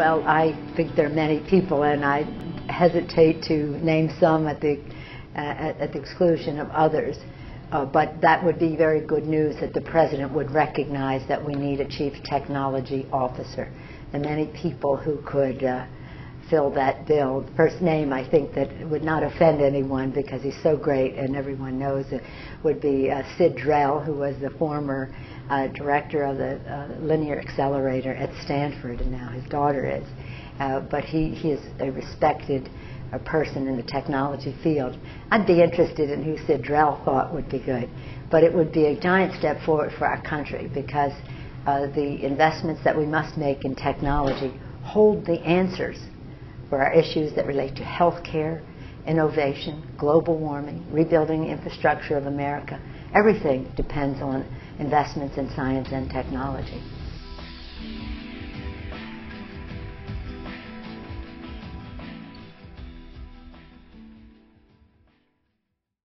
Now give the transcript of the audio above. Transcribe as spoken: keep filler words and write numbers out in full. Well, I think there are many people, and I hesitate to name some at the, uh, at the exclusion of others. Uh, but that would be very good news that the President would recognize that we need a Chief Technology Officer. There are many people who could uh, fill that bill. The first name, I think, that would not offend anyone because he's so great and everyone knows it, would be uh, Sid Drell, who was the former uh, director of the uh, Linear Accelerator at Stanford, and now his daughter is. Uh, but he, he is a respected a person in the technology field. I'd be interested in who Sid Drell thought would be good, but it would be a giant step forward for our country because uh, the investments that we must make in technology hold the answers for our issues that relate to health care, innovation, global warming, rebuilding the infrastructure of America. Everything depends on investments in science and technology.